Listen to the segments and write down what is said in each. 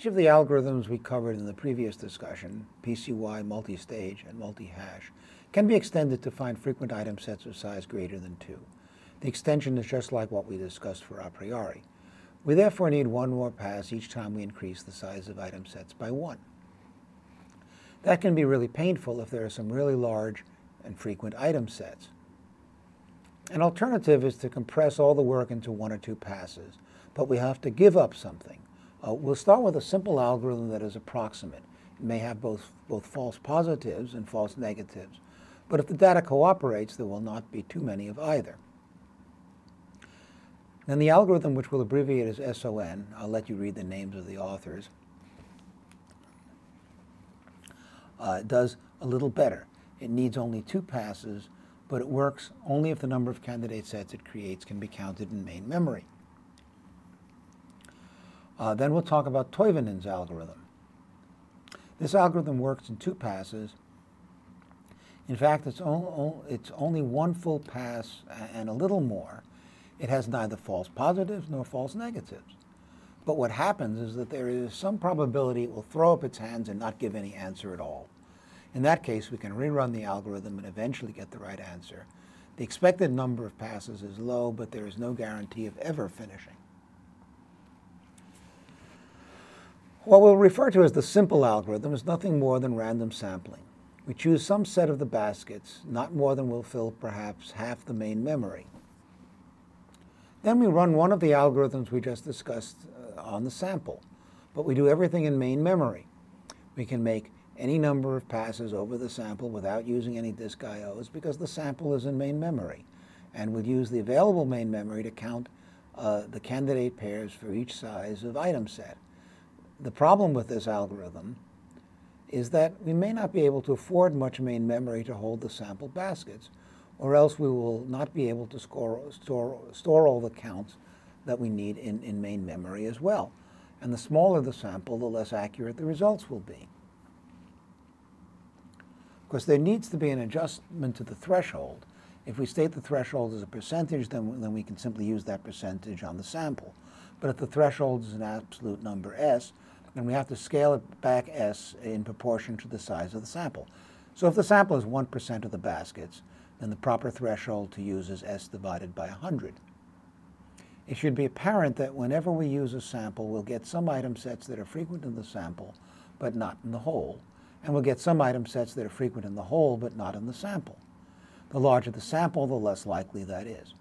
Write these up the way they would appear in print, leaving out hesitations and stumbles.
Each of the algorithms we covered in the previous discussion, PCY, multi-stage, and multi-hash, can be extended to find frequent item sets of size greater than 2. The extension is just like what we discussed for a priori. We therefore need one more pass each time we increase the size of item sets by 1. That can be really painful if there are some really large and frequent item sets. An alternative is to compress all the work into 1 or 2 passes, but we have to give up something. We'll start with a simple algorithm that is approximate. It may have both false positives and false negatives, but if the data cooperates, there will not be too many of either. Then the algorithm, which we'll abbreviate as SON, I'll let you read the names of the authors, does a little better. It needs only 2 passes, but it works only if the number of candidate sets it creates can be counted in main memory. Then we'll talk about Toivonen's algorithm. This algorithm works in 2 passes. In fact, it's only 1 full pass and a little more. It has neither false positives nor false negatives. But what happens is that there is some probability it will throw up its hands and not give any answer at all. In that case, we can rerun the algorithm and eventually get the right answer. The expected number of passes is low, but there is no guarantee of ever finishing. What we'll refer to as the simple algorithm is nothing more than random sampling. We choose some set of the baskets, not more than will fill perhaps half the main memory. Then we run one of the algorithms we just discussed on the sample, but we do everything in main memory. We can make any number of passes over the sample without using any disk IOs because the sample is in main memory, and we'll use the available main memory to count the candidate pairs for each size of item set. The problem with this algorithm is that we may not be able to afford much main memory to hold the sample baskets, or else we will not be able to store all the counts that we need in main memory as well. And the smaller the sample, the less accurate the results will be. Of course, there needs to be an adjustment to the threshold. If we state the threshold as a percentage, then we can simply use that percentage on the sample. But if the threshold is an absolute number S, and we have to scale it back S in proportion to the size of the sample. So if the sample is 1% of the baskets, then the proper threshold to use is S divided by 100. It should be apparent that whenever we use a sample, we'll get some item sets that are frequent in the sample, but not in the whole. And we'll get some item sets that are frequent in the whole, but not in the sample. The larger the sample, the less likely that is.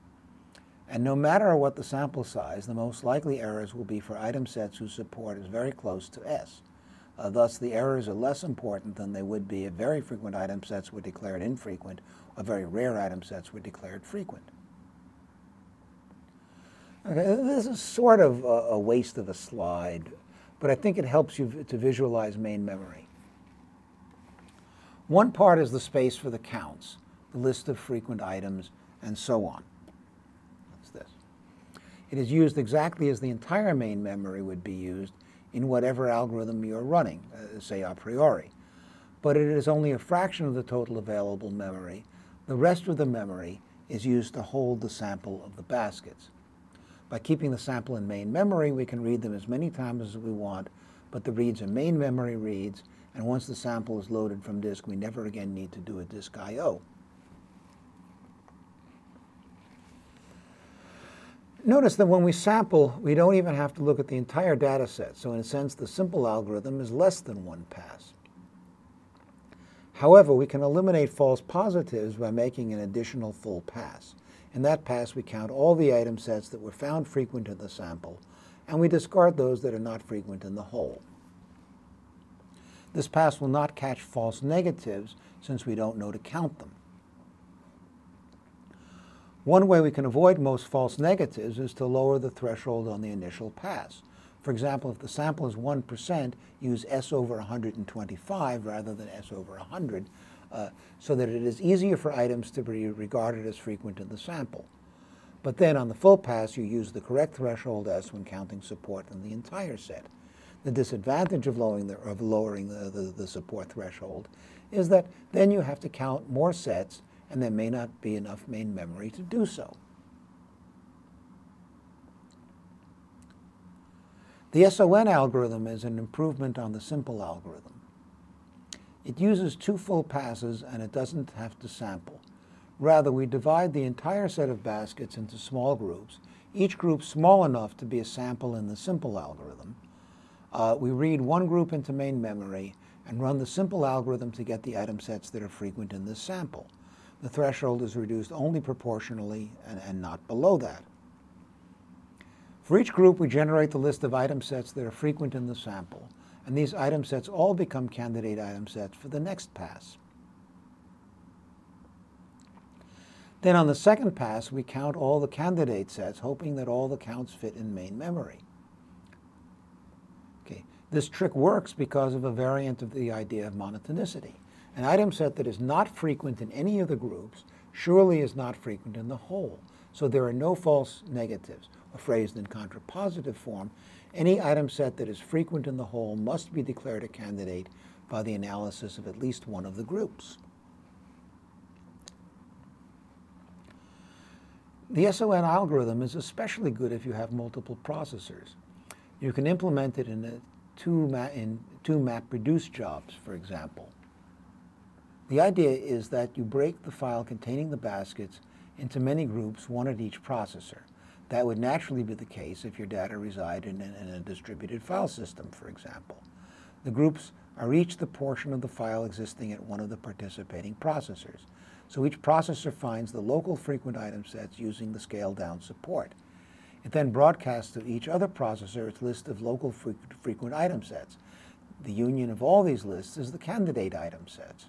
And no matter what the sample size, the most likely errors will be for item sets whose support is very close to S. Thus, the errors are less important than they would be if very frequent item sets were declared infrequent or very rare item sets were declared frequent. Okay, this is sort of a waste of a slide, but I think it helps you to visualize main memory. One part is the space for the counts, the list of frequent items, and so on. It is used exactly as the entire main memory would be used in whatever algorithm you're running, say a priori. But it is only a fraction of the total available memory. The rest of the memory is used to hold the sample of the baskets. By keeping the sample in main memory, we can read them as many times as we want, but the reads are main memory reads, and once the sample is loaded from disk, we never again need to do a disk I/O. Notice that when we sample, we don't even have to look at the entire data set. So in a sense, the simple algorithm is less than 1 pass. However, we can eliminate false positives by making an additional full pass. In that pass, we count all the item sets that were found frequent in the sample, and we discard those that are not frequent in the whole. This pass will not catch false negatives since we don't know to count them. One way we can avoid most false negatives is to lower the threshold on the initial pass. For example, if the sample is 1%, use S over 125 rather than S over 100, so that it is easier for items to be regarded as frequent in the sample. But then on the full pass, you use the correct threshold S when counting support in the entire set. The disadvantage of lowering the support threshold is that then you have to count more sets, and there may not be enough main memory to do so. The SON algorithm is an improvement on the simple algorithm. It uses two full passes and it doesn't have to sample. Rather, we divide the entire set of baskets into small groups, each group small enough to be a sample in the simple algorithm. We read one group into main memory and run the simple algorithm to get the item sets that are frequent in this sample. The threshold is reduced only proportionally and not below that. For each group, we generate the list of item sets that are frequent in the sample, and these item sets all become candidate item sets for the next pass. Then on the second pass, we count all the candidate sets, hoping that all the counts fit in main memory. Okay. This trick works because of a variant of the idea of monotonicity. An item set that is not frequent in any of the groups surely is not frequent in the whole, so there are no false negatives. Or phrased in contrapositive form, any item set that is frequent in the whole must be declared a candidate by the analysis of at least one of the groups. The SON algorithm is especially good if you have multiple processors. You can implement it in two MapReduce jobs, for example. The idea is that you break the file containing the baskets into many groups, one at each processor. That would naturally be the case if your data reside in a distributed file system, for example. The groups are each the portion of the file existing at one of the participating processors. So each processor finds the local frequent item sets using the scale-down support. It then broadcasts to each other processor its list of local frequent item sets. The union of all these lists is the candidate item sets.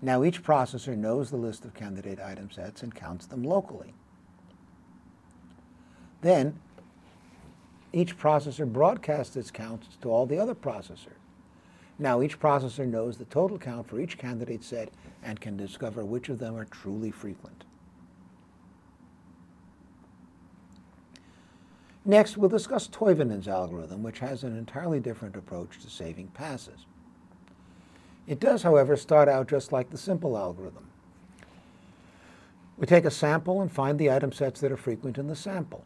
Now each processor knows the list of candidate item sets and counts them locally. Then each processor broadcasts its counts to all the other processors. Now each processor knows the total count for each candidate set and can discover which of them are truly frequent. Next, we'll discuss Toivonen's algorithm, which has an entirely different approach to saving passes. It does, however, start out just like the simple algorithm. We take a sample and find the item sets that are frequent in the sample.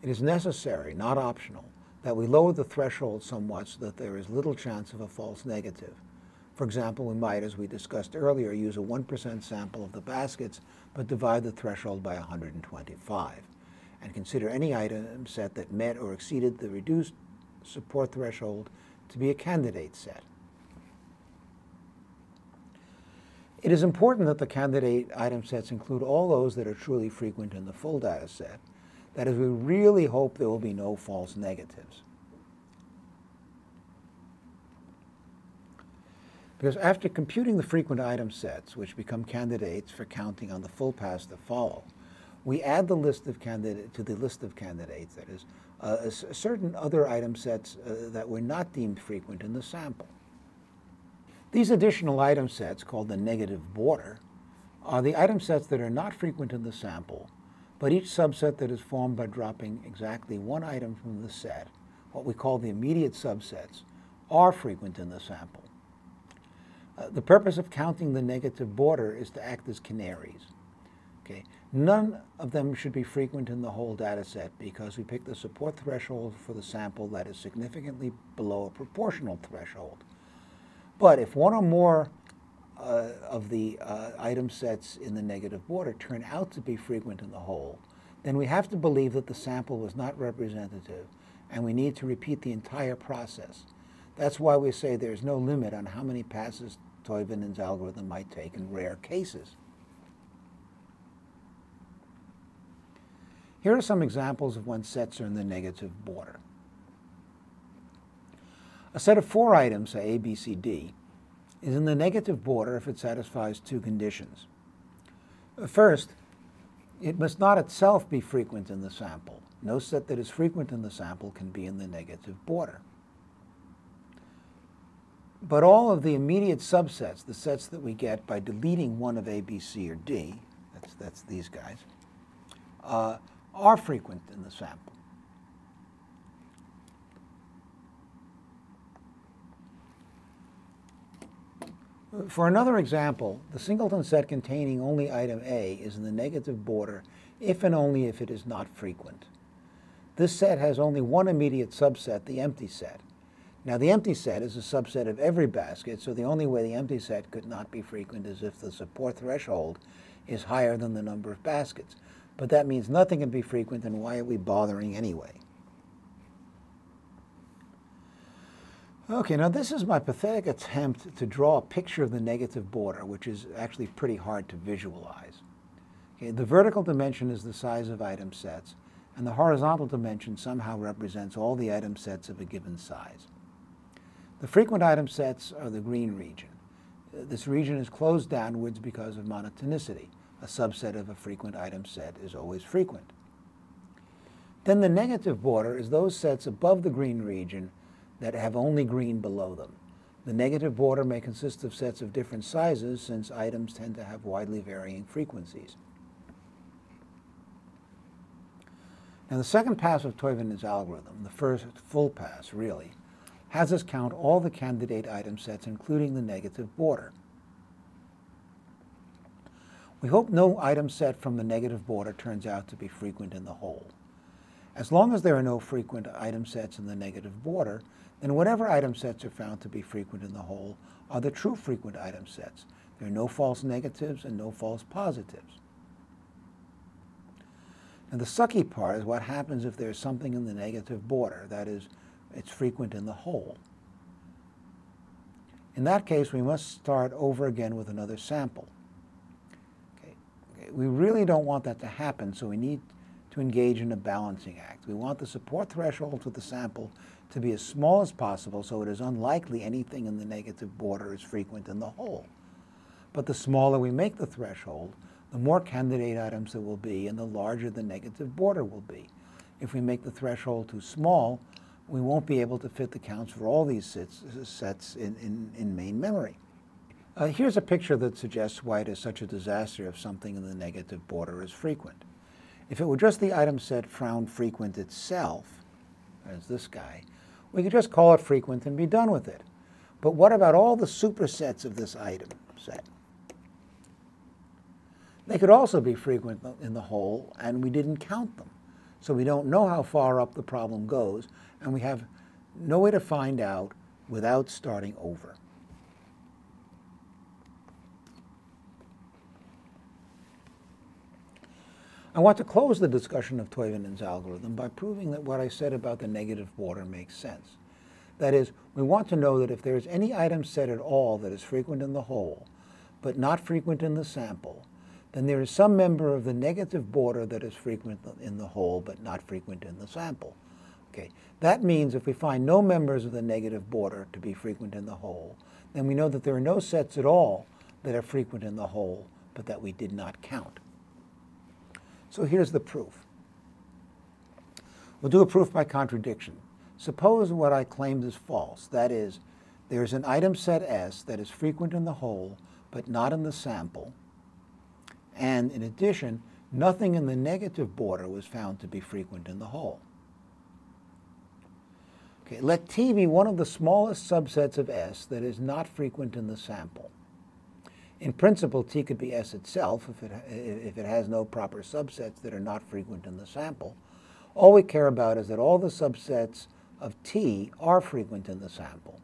It is necessary, not optional, that we lower the threshold somewhat so that there is little chance of a false negative. For example, we might, as we discussed earlier, use a 1% sample of the baskets, but divide the threshold by 125, and consider any item set that met or exceeded the reduced support threshold to be a candidate set. It is important that the candidate item sets include all those that are truly frequent in the full data set. That is, we really hope there will be no false negatives. Because after computing the frequent item sets, which become candidates for counting on the full pass that follow, we add the list of candidates to the list of candidates, that is, certain other item sets that were not deemed frequent in the sample. These additional item sets, called the negative border, are the item sets that are not frequent in the sample, but each subset that is formed by dropping exactly one item from the set, what we call the immediate subsets, are frequent in the sample. The purpose of counting the negative border is to act as canaries. Okay? None of them should be frequent in the whole data set because we pick the support threshold for the sample that is significantly below a proportional threshold. But if one or more of the item sets in the negative border turn out to be frequent in the whole, then we have to believe that the sample was not representative, and we need to repeat the entire process. That's why we say there's no limit on how many passes Toivonen's algorithm might take in rare cases. Here are some examples of when sets are in the negative border. A set of four items, say A, B, C, D, is in the negative border if it satisfies two conditions. First, it must not itself be frequent in the sample. No set that is frequent in the sample can be in the negative border. But all of the immediate subsets, the sets that we get by deleting one of A, B, C, or D, that's these guys, are frequent in the sample. For another example, the singleton set containing only item A is in the negative border if and only if it is not frequent. This set has only one immediate subset, the empty set. Now, the empty set is a subset of every basket, so the only way the empty set could not be frequent is if the support threshold is higher than the number of baskets. But that means nothing can be frequent, and why are we bothering anyway? Okay, now this is my pathetic attempt to draw a picture of the negative border, which is actually pretty hard to visualize. Okay, the vertical dimension is the size of item sets, and the horizontal dimension somehow represents all the item sets of a given size. The frequent item sets are the green region. This region is closed downwards because of monotonicity. A subset of a frequent item set is always frequent. Then the negative border is those sets above the green region that have only green below them. The negative border may consist of sets of different sizes, since items tend to have widely varying frequencies. Now, the second pass of Toivonen's algorithm, the first full pass, really, has us count all the candidate item sets, including the negative border. We hope no item set from the negative border turns out to be frequent in the whole. As long as there are no frequent item sets in the negative border, then whatever item sets are found to be frequent in the whole are the true frequent item sets. There are no false negatives and no false positives. Now, the sucky part is what happens if there's something in the negative border, that is, it's frequent in the whole. In that case, we must start over again with another sample. Okay. We really don't want that to happen, so we need to engage in a balancing act. We want the support threshold for the sample to be as small as possible, so it is unlikely anything in the negative border is frequent in the whole. But the smaller we make the threshold, the more candidate items there will be, and the larger the negative border will be. If we make the threshold too small, we won't be able to fit the counts for all these sets in main memory. Here's a picture that suggests why it is such a disaster if something in the negative border is frequent. If it were just the item set found frequent itself, as this guy, we could just call it frequent and be done with it. But what about all the supersets of this item set? They could also be frequent in the whole, and we didn't count them. So we don't know how far up the problem goes, and we have no way to find out without starting over. I want to close the discussion of Toivonen's algorithm by proving that what I said about the negative border makes sense. That is, we want to know that if there is any item set at all that is frequent in the whole, but not frequent in the sample, then there is some member of the negative border that is frequent in the whole, but not frequent in the sample. Okay. That means if we find no members of the negative border to be frequent in the whole, then we know that there are no sets at all that are frequent in the whole, but that we did not count. So here's the proof. We'll do a proof by contradiction. Suppose what I claimed is false. That is, there is an item set S that is frequent in the whole, but not in the sample. And in addition, nothing in the negative border was found to be frequent in the whole. Okay, let T be one of the smallest subsets of S that is not frequent in the sample. In principle, T could be S itself if it has no proper subsets that are not frequent in the sample. All we care about is that all the subsets of T are frequent in the sample.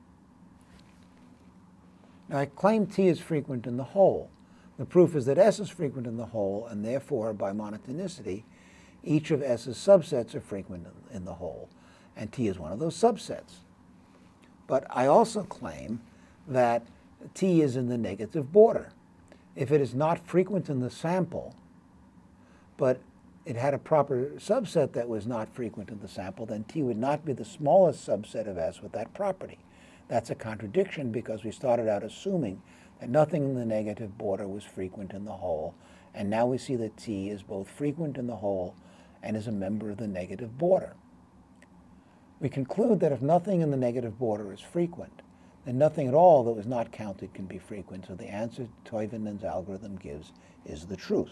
Now, I claim T is frequent in the whole. The proof is that S is frequent in the whole, and therefore, by monotonicity, each of S's subsets are frequent in the whole, and T is one of those subsets. But I also claim that T is in the negative border. If it is not frequent in the sample, but it had a proper subset that was not frequent in the sample, then T would not be the smallest subset of S with that property. That's a contradiction because we started out assuming that nothing in the negative border was frequent in the whole, and now we see that T is both frequent in the whole and is a member of the negative border. We conclude that if nothing in the negative border is frequent, then nothing at all that was not counted can be frequent, so the answer Toivonen's algorithm gives is the truth.